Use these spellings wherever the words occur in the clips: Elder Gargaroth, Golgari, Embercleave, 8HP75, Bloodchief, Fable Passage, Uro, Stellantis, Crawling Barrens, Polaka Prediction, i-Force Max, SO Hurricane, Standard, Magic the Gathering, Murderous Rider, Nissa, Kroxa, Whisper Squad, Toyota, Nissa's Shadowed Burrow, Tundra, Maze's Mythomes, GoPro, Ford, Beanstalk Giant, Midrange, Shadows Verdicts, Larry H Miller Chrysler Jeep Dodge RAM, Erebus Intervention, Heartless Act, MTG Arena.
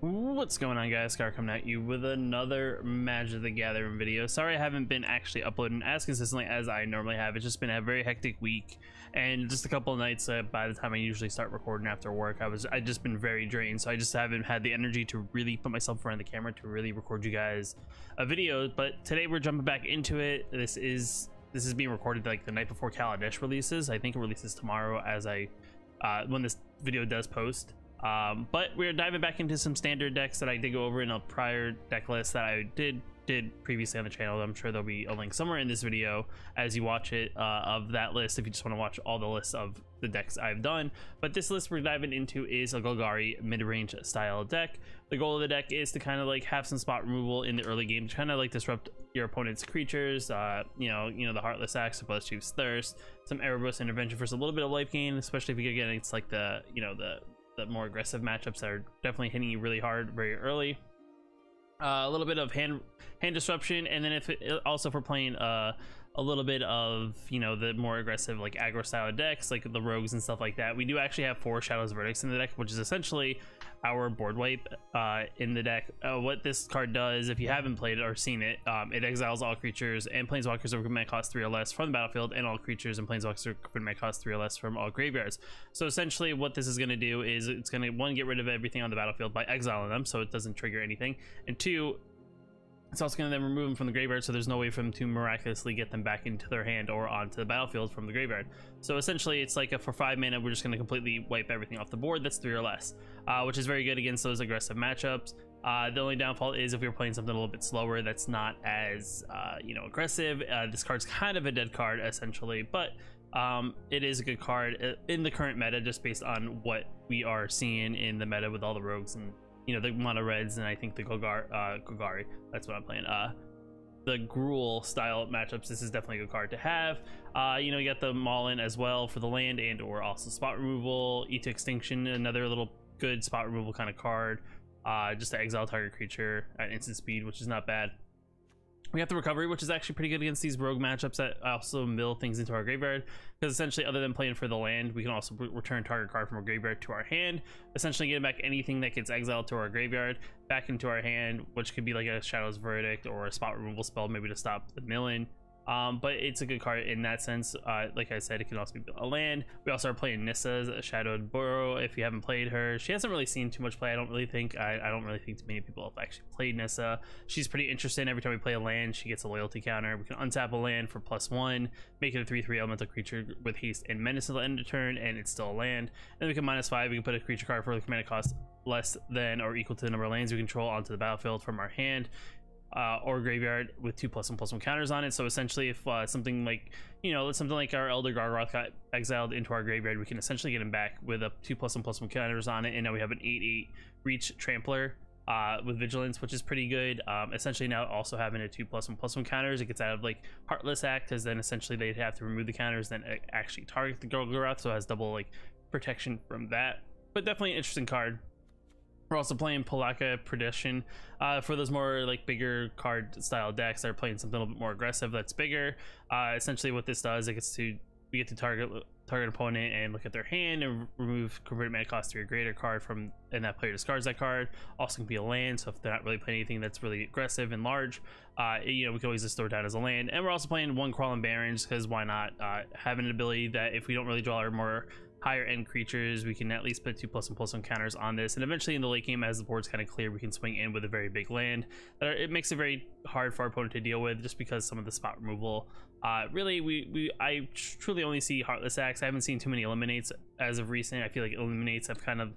What's going on, guys? Scar coming at you with another Magic the Gathering video. Sorry I haven't been actually uploading as consistently as I normally have. It's just been a very hectic week and just a couple of nights by the time I usually start recording after work, I just been very drained, so I just haven't had the energy to really put myself in front of the camera to really record you guys a video. But today we're jumping back into it. This is being recorded like the night before Kaladesh releases. I think it releases tomorrow as I when this video does post. But we're diving back into some standard decks that I did go over in a prior deck list that I did previously on the channel. I'm sure there'll be a link somewhere in this video as you watch it of that list if you just want to watch all the lists of the decks I've done. But this list we're diving into is a Golgari mid-range style deck. The goal of the deck is to kind of like have some spot removal in the early game to kind of like disrupt your opponent's creatures, you know, the Heartless Act, the Bloodchief's Thirst, some Erebus Intervention for a little bit of life gain, especially if you get against like the, you know, the more aggressive matchups that are definitely hitting you really hard very early. A little bit of hand disruption, and then also if we're playing a little bit of, you know, the more aggressive like aggro style decks like the rogues and stuff like that, we do actually have 4 Shadows Verdicts in the deck, which is essentially our board wipe in the deck. What this card does, if you haven't played it or seen it, it exiles all creatures and planeswalkers that command cost 3 or less from the battlefield, and all creatures and planeswalkers that command cost 3 or less from all graveyards. So essentially what this is going to do is it's going to, one, get rid of everything on the battlefield by exiling them so it doesn't trigger anything, and two, it's also going to then remove them from the graveyard, so there's no way for them to miraculously get them back into their hand or onto the battlefield from the graveyard. So essentially it's like for 5 mana we're just going to completely wipe everything off the board that's 3 or less, which is very good against those aggressive matchups. The only downfall is if you're playing something a little bit slower that's not as you know, aggressive. This card's kind of a dead card essentially, but it is a good card in the current meta just based on what we are seeing in the meta with all the rogues and, you know, the mono reds, and I think the Golgari, that's what I'm playing, the Gruul style matchups. This is definitely a good card to have. You know, you got the Maulin as well for the land and or also spot removal. E to Extinction, another little good spot removal kind of card, just to exile target creature at instant speed, which is not bad. We got the Recovery, which is actually pretty good against these rogue matchups that also mill things into our graveyard, because essentially other than playing for the land, we can also return target card from our graveyard to our hand, essentially getting back anything that gets exiled to our graveyard back into our hand, which could be like a Shadow's Verdict or a spot removal spell maybe to stop the milling. But it's a good card in that sense. Like I said, it can also be a land. We also are playing Nissa's Shadowed Burrow. If you haven't played her, she hasn't really seen too much play. I don't really think too many people have actually played Nissa. She's pretty interesting. Every time we play a land, she gets a loyalty counter. We can untap a land for +1, make it a 3/3 elemental creature with haste and menace at the end of turn, and it's still a land. And we can -5. We can put a creature card for the command cost less than or equal to the number of lands we control onto the battlefield from our hand. Or graveyard with 2 +1/+1 counters on it. So essentially if something like, you know, something like our Elder Gargaroth got exiled into our graveyard, we can essentially get him back with a 2 +1/+1 counters on it, and now we have an 8/8 reach trampler with vigilance, which is pretty good. Essentially now also having a 2 +1/+1 counters, it gets out of like Heartless Act, because then essentially they'd have to remove the counters then actually target the Gargaroth, so it has double like protection from that. But definitely an interesting card. We're also playing Polaka Prediction for those more like bigger card style decks that are playing something a little bit more aggressive that's bigger. Essentially what this does, it gets to, we get to target opponent and look at their hand and remove converted mana cost 3 or greater card from, and that player discards that card. Also can be a land, so if they're not really playing anything that's really aggressive and large, you know, we can always just throw it down as a land. And we're also playing 1 Crawling Barrens, because why not? Having an ability that if we don't really draw our more higher end creatures, we can at least put 2 +1/+1 counters on this, and eventually in the late game as the board's kind of clear, we can swing in with a very big land. It makes it very hard for our opponent to deal with, just because some of the spot removal, really I truly only see Heartless Axe. I haven't seen too many eliminates as of recent. I feel like eliminates have kind of,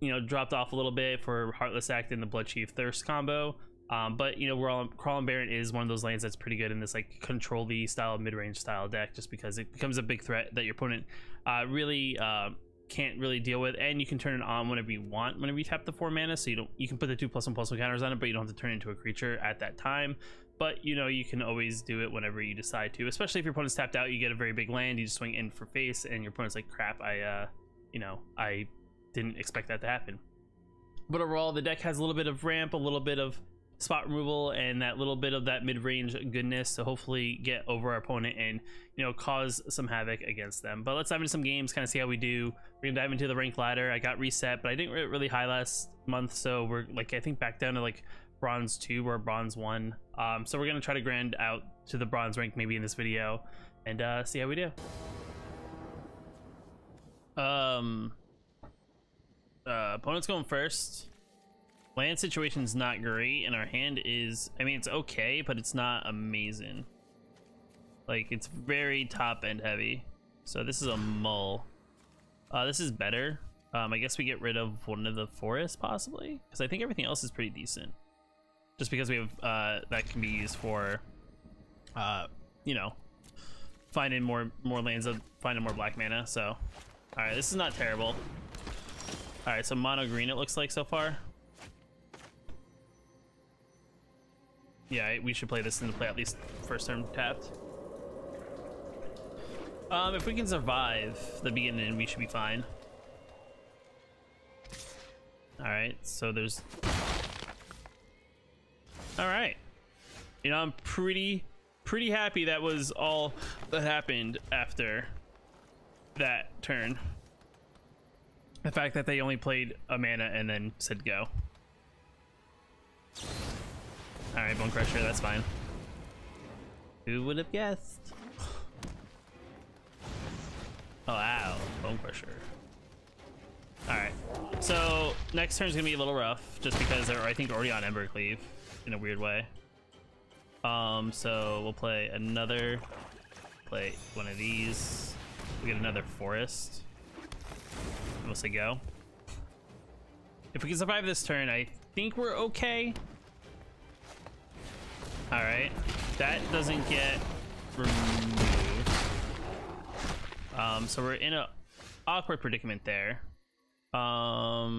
you know, dropped off a little bit for Heartless Act and the Bloodchief's Thirst combo. But you know, Crawling Baron is one of those lands that's pretty good in this like control the style mid-range style deck, just because it becomes a big threat that your opponent really can't really deal with, and you can turn it on whenever you want whenever you tap the 4 mana, so you can put the 2 +1/+1 counters on it, but you don't have to turn it into a creature at that time. But you know, you can always do it whenever you decide to, especially if your opponent's tapped out. You get a very big land, you just swing in for face, and your opponent's like, crap, you know, I didn't expect that to happen. But overall the deck has a little bit of ramp, a little bit of spot removal and that little bit of that mid-range goodness to hopefully get over our opponent and, you know, cause some havoc against them. But let's dive into some games, kind of see how we do. We're gonna dive into the rank ladder. I got reset, but I didn't really high last month, so we're like, I think back down to like bronze 2 or bronze 1. So we're gonna try to grind out to the bronze rank maybe in this video and see how we do. Opponent's going first. Land situation's not great, and our hand is, I mean, it's okay, but it's not amazing. Like, it's very top end heavy. So this is a mull. This is better. I guess we get rid of one of the forests, possibly? Because I think everything else is pretty decent. Just because we have, that can be used for, you know, finding more lands, finding more black mana, so. Alright, this is not terrible. Alright, so mono green it looks like so far. Yeah, we should play this in the play at least first turn tapped. If we can survive the beginning, we should be fine. Alright, so there's... Alright. You know, I'm pretty happy that was all that happened after that turn. The fact that they only played a mana and then said go. Alright, Bone Crusher, that's fine. Who would have guessed? Oh, ow. Bone Crusher. Alright. So, next turn's gonna be a little rough, just because they're, I think, already on Embercleave in a weird way. So we'll play another... Play one of these. We get another Forest. And we'll say go. If we can survive this turn, I think we're okay. Alright, that doesn't get removed. So we're in an awkward predicament there. Puts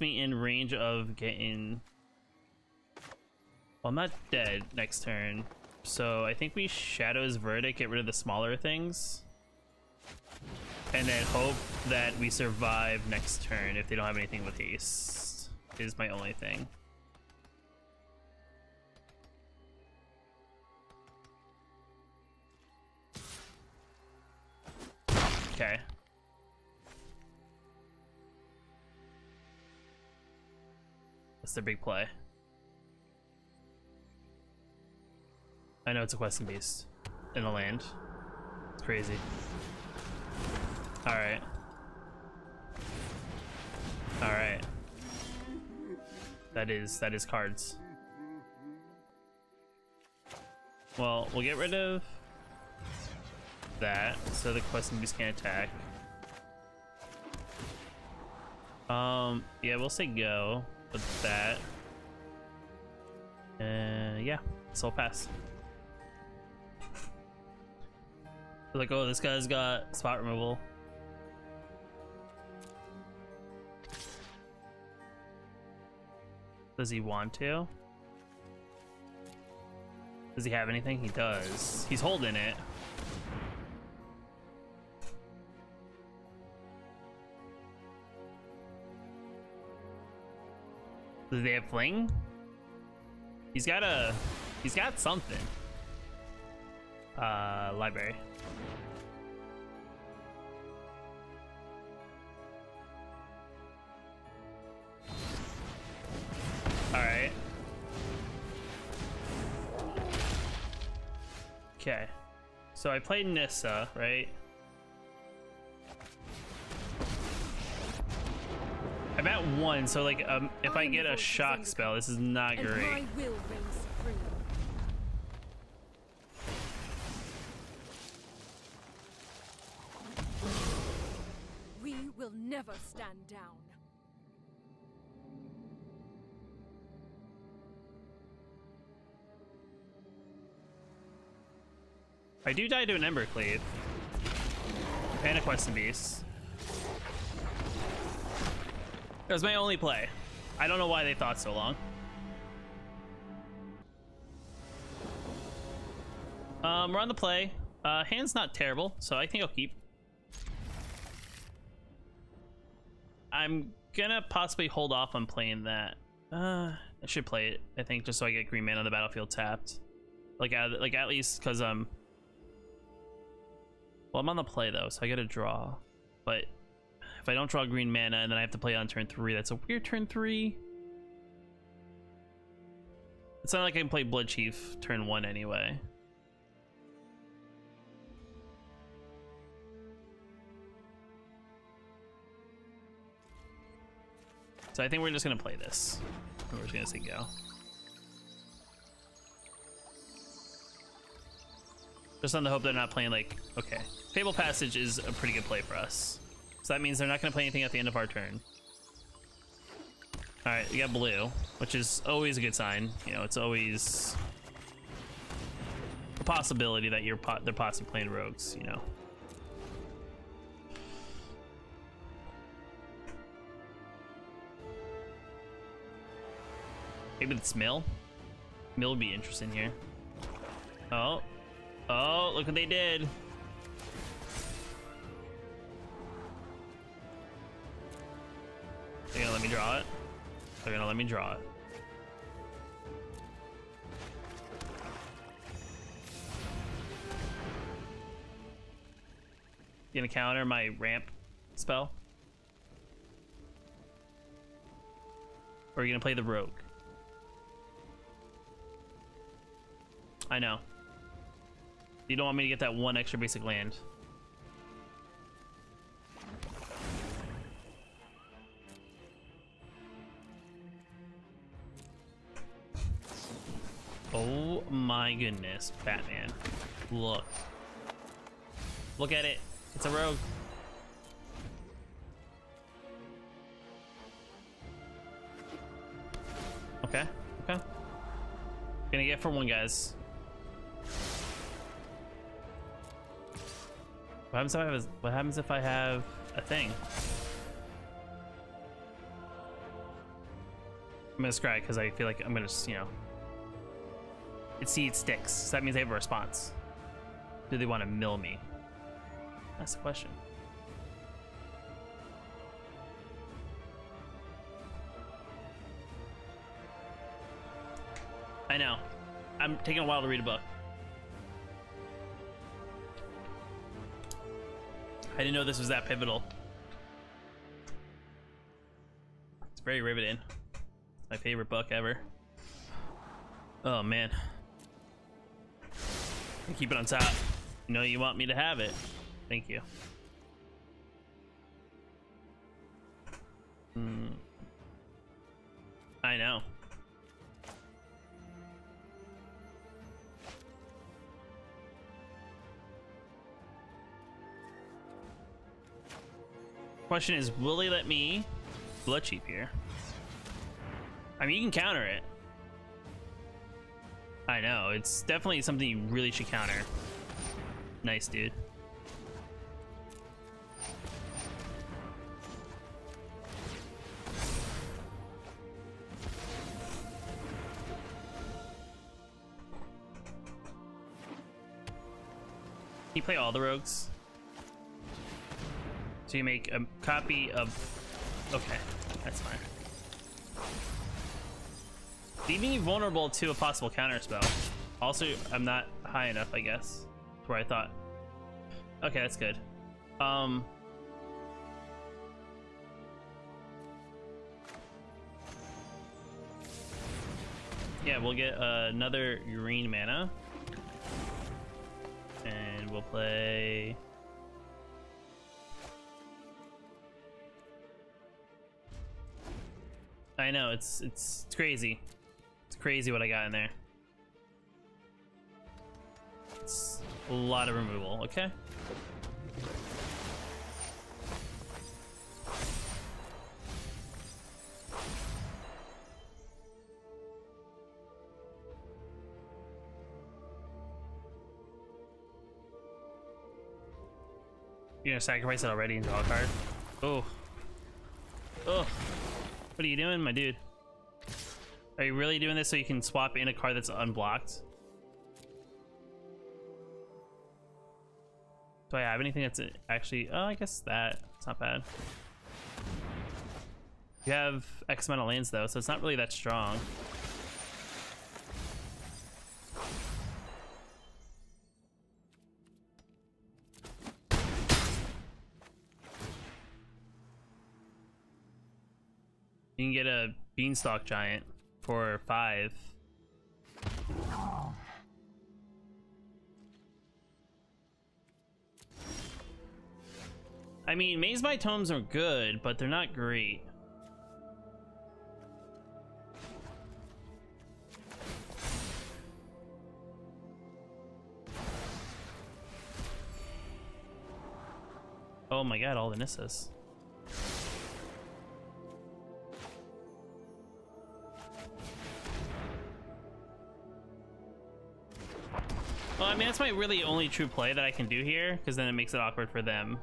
me in range of getting... Well, I'm not dead next turn. So I think we Shadows Verdict, get rid of the smaller things. And then hope that we survive next turn if they don't have anything with haste, is my only thing. Okay. That's their big play. I know it's a Questing Beast in the land. It's crazy. Alright. Alright. That is cards. Well, we'll get rid of that, so the Questing Beast can't attack. Yeah, we'll say go with that. Yeah, so I'll pass. They're like, oh, this guy's got spot removal. Does he want to? Does he have anything? He does. He's holding it. Do they have fling? He's got something. Library. Alright. Okay. So I played Nissa, right? I'm at 1, so like, if I get a shock spell, this is not great. We will never stand down. I do die to an Embercleave. And a Questing Beast. That was my only play. I don't know why they thought so long. We're on the play. Hand's not terrible, so I think I'll keep. I'm gonna possibly hold off on playing that. I should play it, I think, just so I get green mana on the battlefield tapped. Like at least, because well, I'm on the play though, so I gotta draw. But if I don't draw green mana and then I have to play on turn 3, that's a weird turn 3. It's not like I can play Bloodchief turn 1 anyway. So I think we're just gonna play this. We're just gonna say go. Just on the hope they're not playing like, okay. Fable Passage is a pretty good play for us. So that means they're not gonna play anything at the end of our turn. All right, we got blue, which is always a good sign. You know, it's always a possibility that they're possibly playing rogues, you know. Maybe it's Mill. Mill would be interesting here. Oh. Oh, look what they did. They're gonna let me draw it. They're gonna let me draw it. You're gonna counter my ramp spell? Or are you gonna play the rogue? I know. You don't want me to get that one extra basic land. Oh my goodness, Batman. Look. Look at it. It's a rogue. Okay, okay. Gonna get for one, guys. What happens if I have a thing? I'm gonna scry because I feel like I'm gonna just, you know. See, it sticks. So that means they have a response. Do they want to mill me? That's the question. I know. I'm taking a while to read a book. I didn't know this was that pivotal. It's very riveting. It's my favorite book ever. Oh man. I keep it on top. You know you want me to have it. Thank you. Mm. I know. Question is, will they let me Bloodchief here? I mean, you can counter it. I know, it's definitely something you really should counter. Nice, dude. Can you play all the rogues? So you make a copy of... Okay, that's fine. Leaving you vulnerable to a possible counter spell. Also, I'm not high enough, I guess. That's where I thought. Okay, that's good. Yeah, we'll get another green mana. And we'll play... I know, it's crazy. It's crazy what I got in there. It's a lot of removal, okay? You're gonna sacrifice it already and draw a card? Oh. Oh. What are you doing, my dude? Are you really doing this so you can swap in a card that's unblocked? Do I have anything that's actually... Oh, I guess that. It's not bad. You have X amount of lands though, so it's not really that strong. You can get a Beanstalk Giant for 5. I mean, Maze's Mythomes are good, but they're not great. Oh my god, all the Nissa's. Well, I mean, that's my really only true play that I can do here, because then it makes it awkward for them.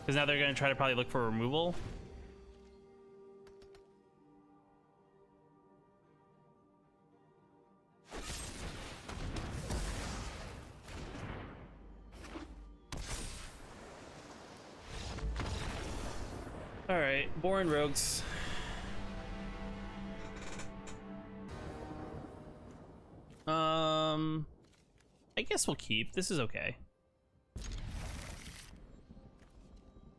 Because now they're going to try to probably look for removal. Alright, boring rogues. I guess we'll keep. This is okay.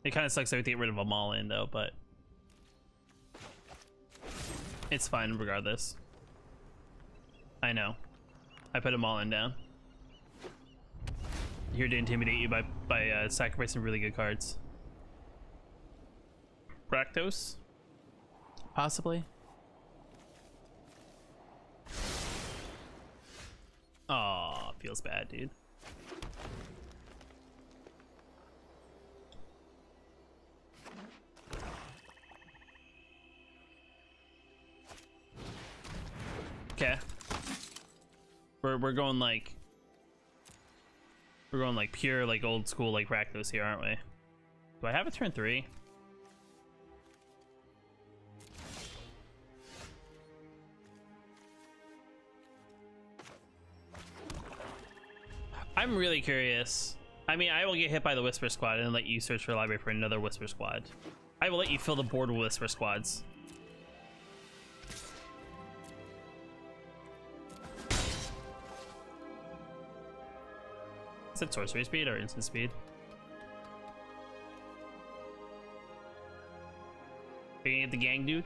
It kind of sucks that we have to get rid of them all in, though, but it's fine regardless. I know. I put them all in down. Here to intimidate you by sacrificing really good cards. Rakdos? Possibly? Aw, feels bad, dude. Okay, we're going like pure like old school like Rakdos here, aren't we? Do I have a turn 3? I'm really curious. I mean, I will get hit by the Whisper Squad and let you search for a library for another Whisper Squad. I will let you fill the board with Whisper Squads. Is it sorcery speed or instant speed? Are you gonna get the gang, dude?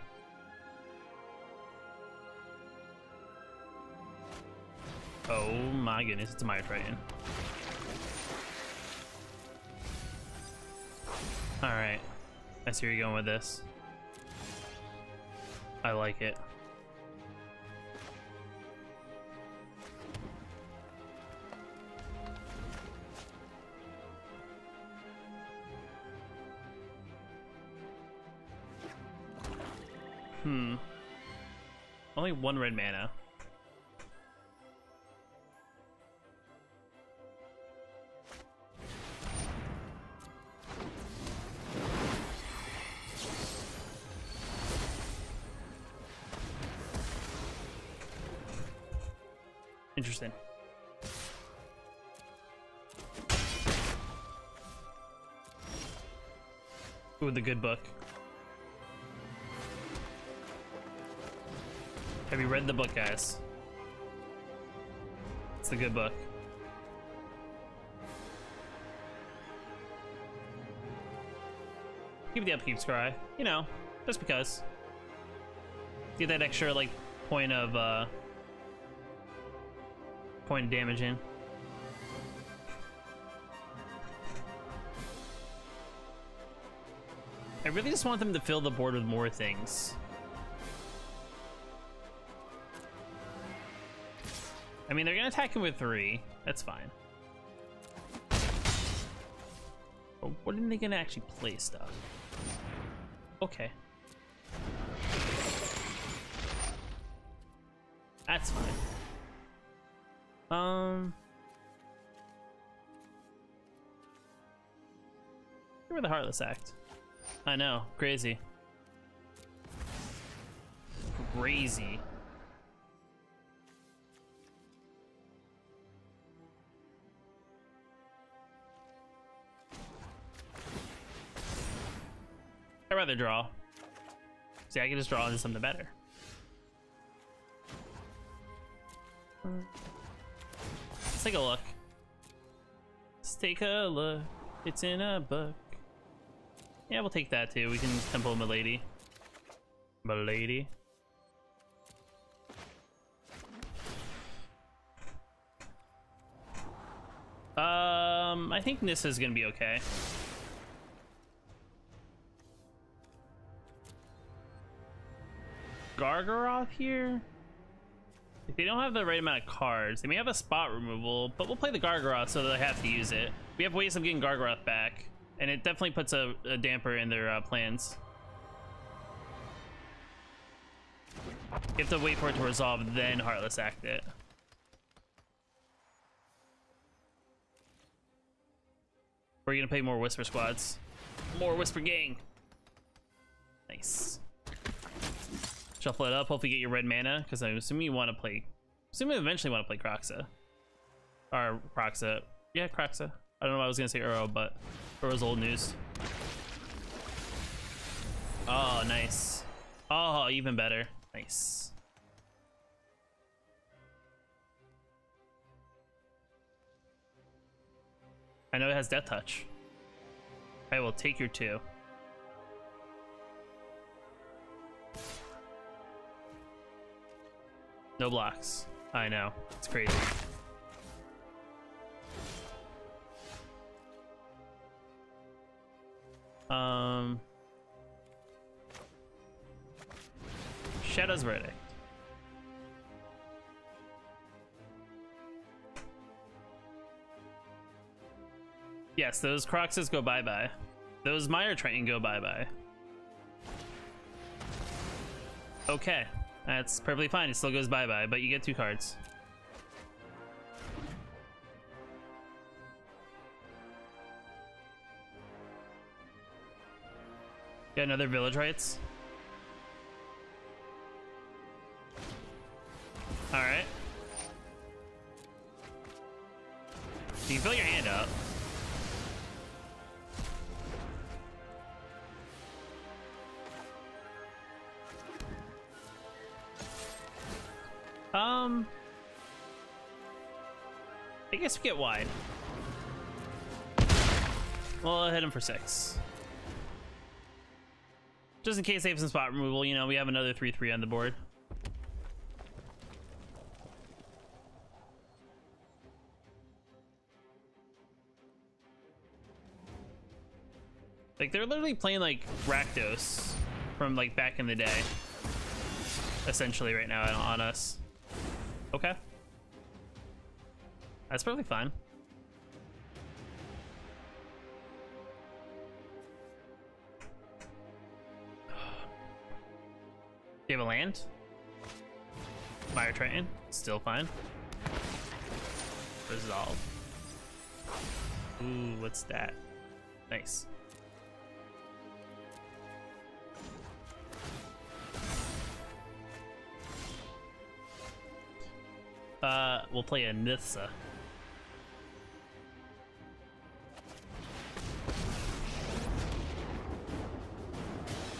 Oh my goodness, it's a Mire Triton. Alright. I see where you're going with this. I like it. Only 1 red mana. Interesting. Ooh, the good book. Have you read the book, guys? It's the good book. Give the upkeep scry, you know, just because. Get that extra like point of damage in. I really just want them to fill the board with more things. I mean, they're gonna attack him with 3. That's fine. But what are they gonna actually play stuff? Okay. That's fine. Remember the Heartless Act? I know, crazy. Crazy. I'd rather draw. See, I can just draw into something better. Let's take a look. Let's take a look. It's in a book. Yeah, we'll take that too. We can just Temple Milady. Milady. I think Nissa's gonna be okay. Gargaroth here? If they don't have the right amount of cards, they may have a spot removal, but we'll play the Gargaroth so that they have to use it. We have ways of getting Gargaroth back, and it definitely puts a damper in their plans. You have to wait for it to resolve, then Heartless Act it. We're gonna play more Whisper Squads. More Whisper Gang! Nice. Shuffle it up, hopefully get your red mana, because I'm assuming you want to play... assuming you eventually want to play Kroxa. Or Kroxa. Yeah, Kroxa. I don't know why I was going to say Uro, but Uro's old news. Oh, nice. Oh, even better. Nice. I know it has Death Touch. I will take your two. No blocks. I know. It's crazy. Shadows Verdict. Yes, those Kroxas go bye-bye. Those Mire Triton go bye-bye. Okay. That's perfectly fine. It still goes bye-bye, but you get two cards. Got another Village Rites. Alright. You can fill your hand up. I guess we get wide. Well, I'll hit him for 6. Just in case they have some spot removal, you know, we have another 3/3 on the board. Like, they're literally playing, like, Rakdos from, like, back in the day. Essentially, right now, on us. Okay. That's probably fine. Do you have a land? Fire Triton, still fine. Resolve. Ooh, what's that? Nice. We'll play a Nissa.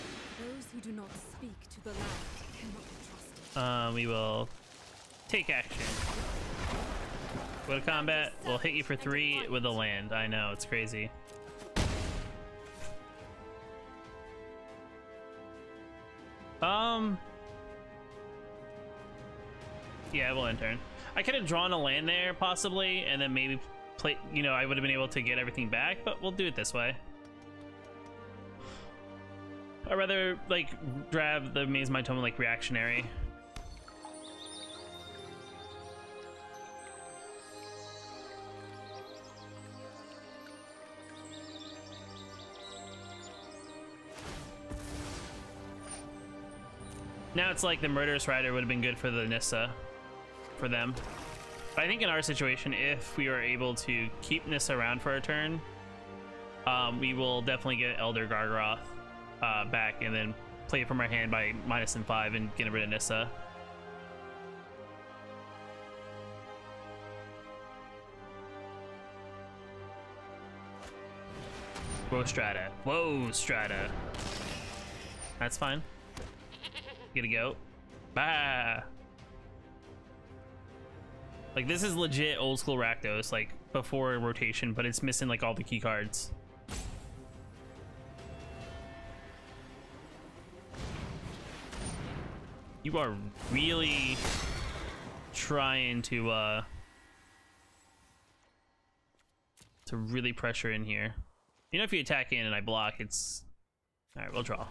Those who do not speak to the land cannot be trusted. We will take action. Go to combat. We'll hit you for 3 with a land. I know, it's crazy. Yeah, we'll end turn. I could have drawn a land there, possibly, and then maybe play, you know, I would have been able to get everything back, but we'll do it this way. I'd rather, like, grab the Maze's Mythomes, like, reactionary. Now it's like the Murderous Rider would have been good for the Nissa. For them. But I think in our situation, if we are able to keep Nissa around for a turn, we will definitely get Elder Gargaroth back and then play it from our hand by -5 and get rid of Nissa. Whoa, Strata. Whoa, Strata. That's fine. gonna go. Bah! Like, this is legit old school Rakdos, like before rotation, but it's missing like all the key cards. You are really trying to really pressure in here. You know, if you attack in and I block, it's... All right, we'll draw.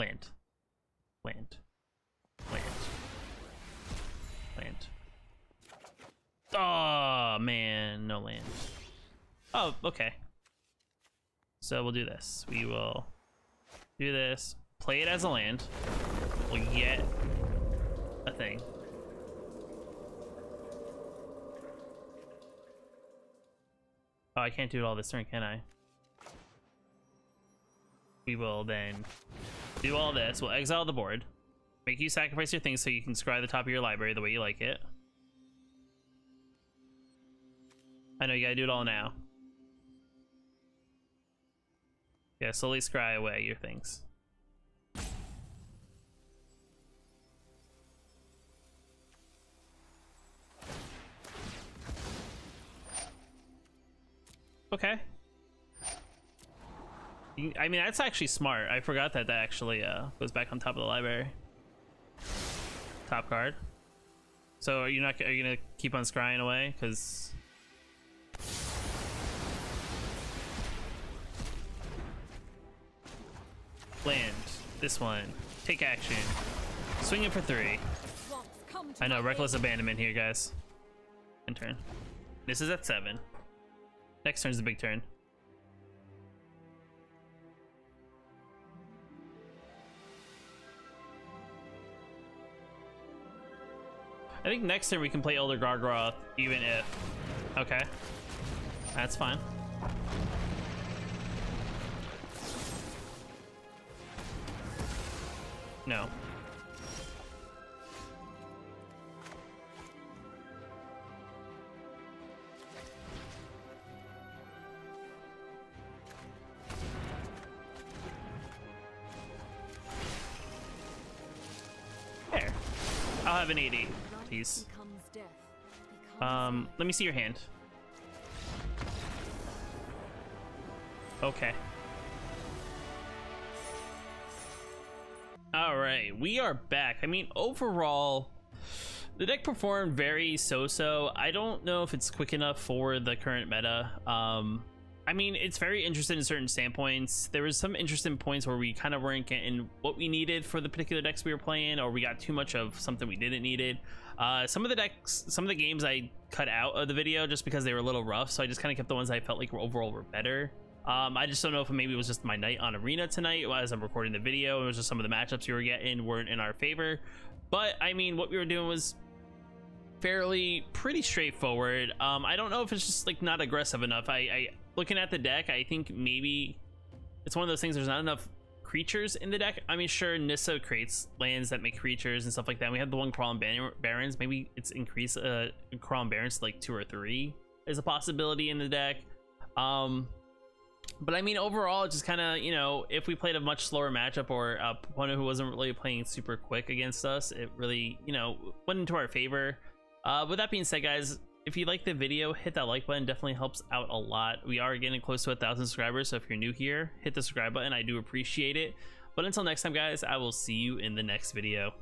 Land. Land. Land. Land. Oh, man, no land. Oh, okay. So we'll do this. We will do this. Play it as a land. We'll get a thing. Oh, I can't do it all this turn, can I? We will then do all this. We'll exile the board. Make you sacrifice your things so you can scry the top of your library the way you like it. I know you gotta do it all now. Yeah, slowly scry away your things. Okay. I mean, that's actually smart. I forgot that actually goes back on top of the library. Top card. So are you gonna keep on scrying away? Because land. This one. Take action. Swing it for 3. I know, reckless abandonment here, guys. End turn. This is at 7. Next turn's the big turn. I think next turn we can play Elder Gargaroth, even if... Okay. That's fine. No. There. I'll have an 80. Please. Let me see your hand. Okay. All right, we are back. I mean, overall, the deck performed very so-so. I don't know if it's quick enough for the current meta. I mean, it's very interesting in certain standpoints. There was some interesting points where we kind of weren't getting what we needed for the particular decks we were playing, or we got too much of something we didn't needed. Some of the decks, some of the games I cut out of the video just because they were a little rough, so I just kind of kept the ones I felt like overall were better. I just don't know if maybe it was just my night on Arena tonight as I'm recording the video. It was just some of the matchups we were getting weren't in our favor. But I mean, what we were doing was fairly pretty straightforward. I don't know if it's just like not aggressive enough. I looking at the deck, I think maybe it's one of those things. There's not enough creatures in the deck. I mean, sure, Nissa creates lands that make creatures and stuff like that. And we have the one Crawling Barrens. Maybe it's increased Crawling Barrens to like 2 or 3 is a possibility in the deck. But I mean, overall, just kind of, you know, if we played a much slower matchup or a opponent who wasn't really playing super quick against us, it really, you know, went into our favor. With that being said, guys, if you like the video, hit that like button. Definitely helps out a lot. We are getting close to 1,000 subscribers, so if you're new here, hit the subscribe button. I do appreciate it. But until next time, guys, I will see you in the next video.